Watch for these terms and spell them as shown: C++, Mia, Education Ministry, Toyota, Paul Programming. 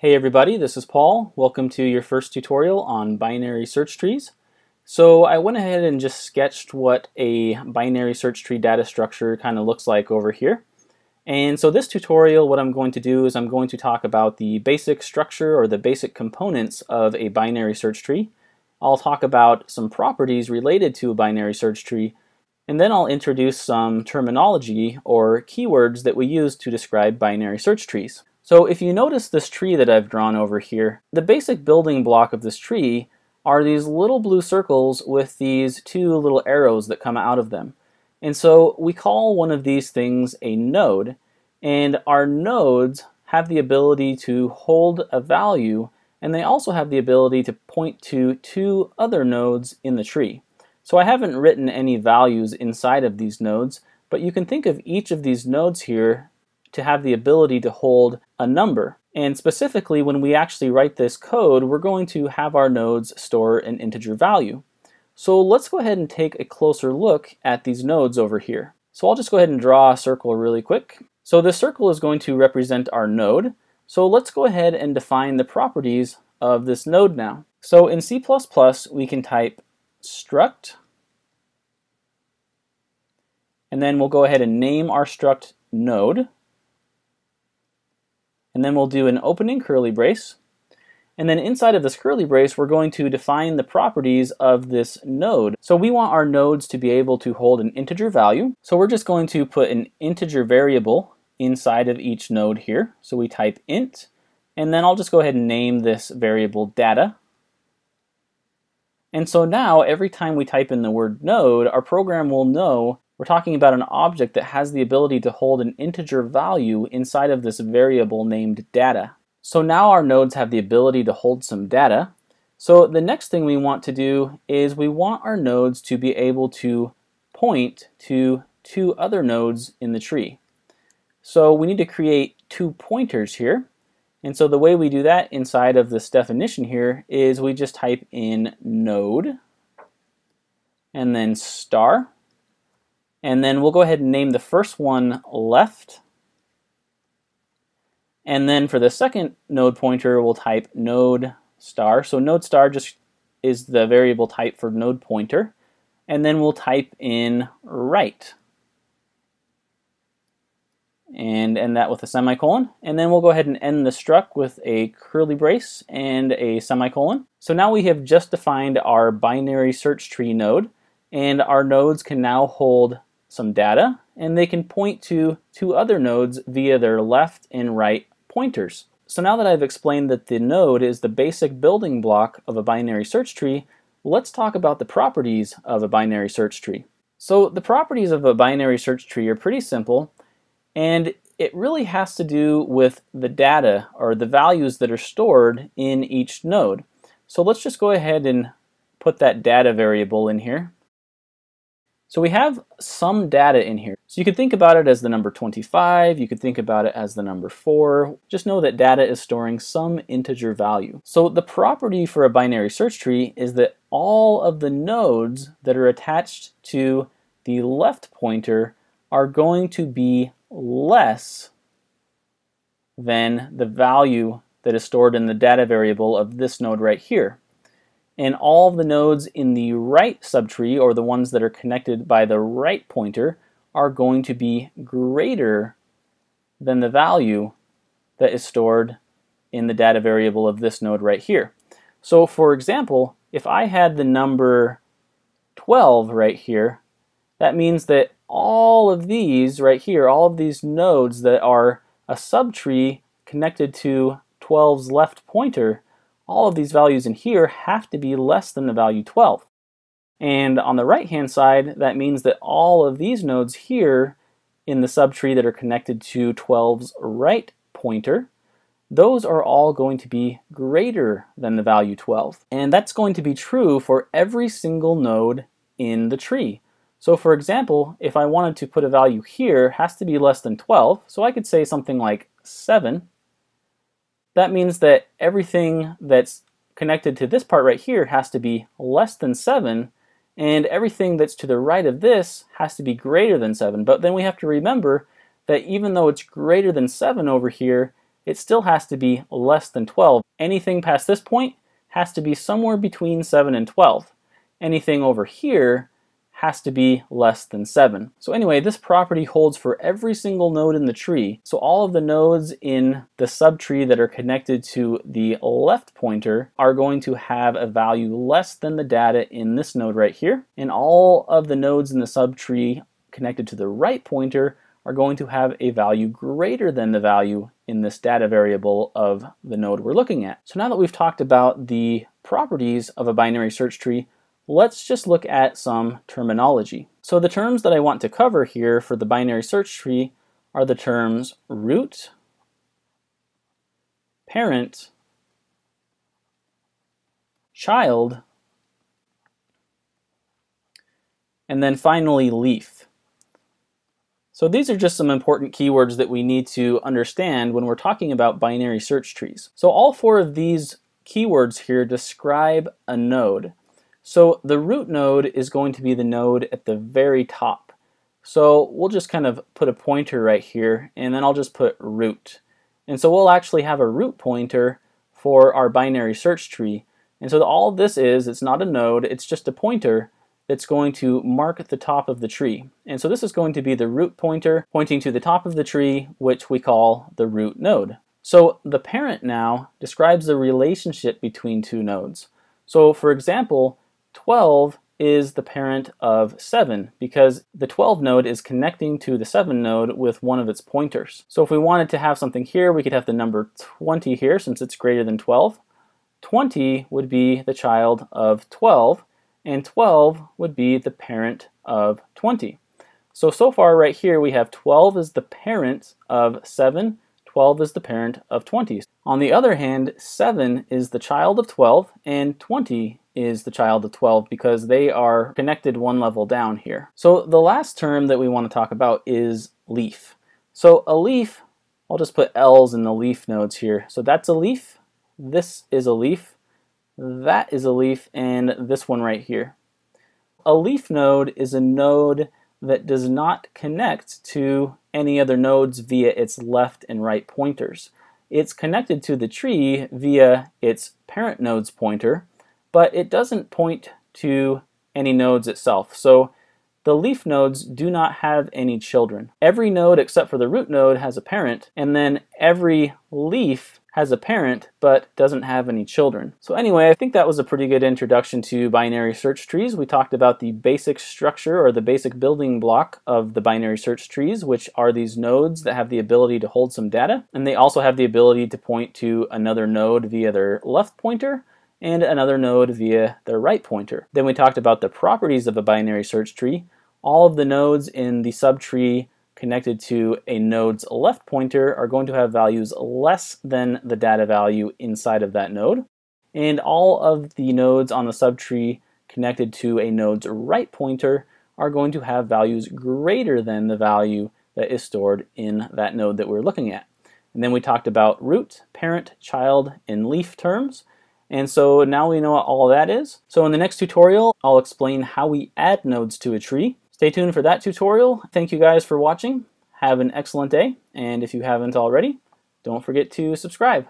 Hey everybody, this is Paul. Welcome to your first tutorial on binary search trees. So I went ahead and just sketched what a binary search tree data structure kind of looks like over here. And so this tutorial, what I'm going to do is I'm going to talk about the basic structure or the basic components of a binary search tree. I'll talk about some properties related to a binary search tree, and then I'll introduce some terminology or keywords that we use to describe binary search trees. So if you notice this tree that I've drawn over here, the basic building block of this tree are these little blue circles with these two little arrows that come out of them. And so we call one of these things a node, and our nodes have the ability to hold a value, and they also have the ability to point to two other nodes in the tree. So I haven't written any values inside of these nodes, but you can think of each of these nodes here to have the ability to hold a number. And specifically, when we actually write this code, we're going to have our nodes store an integer value. So let's go ahead and take a closer look at these nodes over here. So I'll just go ahead and draw a circle really quick. So this circle is going to represent our node. So let's go ahead and define the properties of this node now. So in C++, we can type struct, and then we'll go ahead and name our struct node. And then we'll do an opening curly brace. And then inside of this curly brace, we're going to define the properties of this node. So we want our nodes to be able to hold an integer value. So we're just going to put an integer variable inside of each node here. So we type int, and then I'll just go ahead and name this variable data. And so now every time we type in the word node, our program will know we're talking about an object that has the ability to hold an integer value inside of this variable named data. So now our nodes have the ability to hold some data. So the next thing we want to do is we want our nodes to be able to point to two other nodes in the tree. So we need to create two pointers here. And so the way we do that inside of this definition here is we just type in node and then star. And then we'll go ahead and name the first one left. And then for the second node pointer, we'll type node star. So node star just is the variable type for node pointer. And then we'll type in right. And end that with a semicolon. And then we'll go ahead and end the struct with a curly brace and a semicolon. So now we have just defined our binary search tree node. And our nodes can now hold some data, and they can point to two other nodes via their left and right pointers. So now that I've explained that the node is the basic building block of a binary search tree, let's talk about the properties of a binary search tree. So the properties of a binary search tree are pretty simple, and it really has to do with the data or the values that are stored in each node. So let's just go ahead and put that data variable in here. So we have some data in here. So you could think about it as the number 25, you could think about it as the number 4. Just know that data is storing some integer value. So the property for a binary search tree is that all of the nodes that are attached to the left pointer are going to be less than the value that is stored in the data variable of this node right here. And all of the nodes in the right subtree, or the ones that are connected by the right pointer, are going to be greater than the value that is stored in the data variable of this node right here. So for example, if I had the number 12 right here, that means that all of these right here, all of these nodes that are a subtree connected to 12's left pointer, all of these values in here have to be less than the value 12. And on the right-hand side, that means that all of these nodes here in the subtree that are connected to 12's right pointer, those are all going to be greater than the value 12. And that's going to be true for every single node in the tree. So for example, if I wanted to put a value here, it has to be less than 12, so I could say something like 7. That means that everything that's connected to this part right here has to be less than 7, and everything that's to the right of this has to be greater than 7. But then we have to remember that even though it's greater than 7 over here, it still has to be less than 12. Anything past this point has to be somewhere between 7 and 12. Anything over here has to be less than 7. So anyway, this property holds for every single node in the tree. So all of the nodes in the subtree that are connected to the left pointer are going to have a value less than the data in this node right here. And all of the nodes in the subtree connected to the right pointer are going to have a value greater than the value in this data variable of the node we're looking at. So now that we've talked about the properties of a binary search tree, let's just look at some terminology. So the terms that I want to cover here for the binary search tree are the terms root, parent, child, and then finally leaf. So these are just some important keywords that we need to understand when we're talking about binary search trees. So all four of these keywords here describe a node. So the root node is going to be the node at the very top. So we'll just kind of put a pointer right here, and then I'll just put root. And so we'll actually have a root pointer for our binary search tree. And so all this is, it's not a node, it's just a pointer that's going to mark at the top of the tree. And so this is going to be the root pointer pointing to the top of the tree, which we call the root node. So the parent now describes the relationship between two nodes. So for example, 12 is the parent of 7 because the 12 node is connecting to the 7 node with one of its pointers. So if we wanted to have something here, we could have the number 20 here since it's greater than 12. 20 would be the child of 12, and 12 would be the parent of 20. So far right here we have 12 is the parent of 7, 12 is the parent of 20. On the other hand, 7 is the child of 12, and 20 is the child of 12 because they are connected one level down here. So the last term that we want to talk about is leaf. So a leaf, I'll just put L's in the leaf nodes here. So that's a leaf, this is a leaf, that is a leaf, and this one right here. A leaf node is a node that does not connect to any other nodes via its left and right pointers. It's connected to the tree via its parent node's pointer, but it doesn't point to any nodes itself. So the leaf nodes do not have any children. Every node except for the root node has a parent, and then every leaf has a parent but doesn't have any children. So anyway, I think that was a pretty good introduction to binary search trees. We talked about the basic structure or the basic building block of the binary search trees, which are these nodes that have the ability to hold some data, and they also have the ability to point to another node via their left pointer and another node via their right pointer. Then we talked about the properties of a binary search tree. All of the nodes in the subtree connected to a node's left pointer are going to have values less than the data value inside of that node. And all of the nodes on the subtree connected to a node's right pointer are going to have values greater than the value that is stored in that node that we're looking at. And then we talked about root, parent, child, and leaf terms. And so now we know what all that is. So in the next tutorial, I'll explain how we add nodes to a tree. Stay tuned for that tutorial. Thank you guys for watching. Have an excellent day. And if you haven't already, don't forget to subscribe.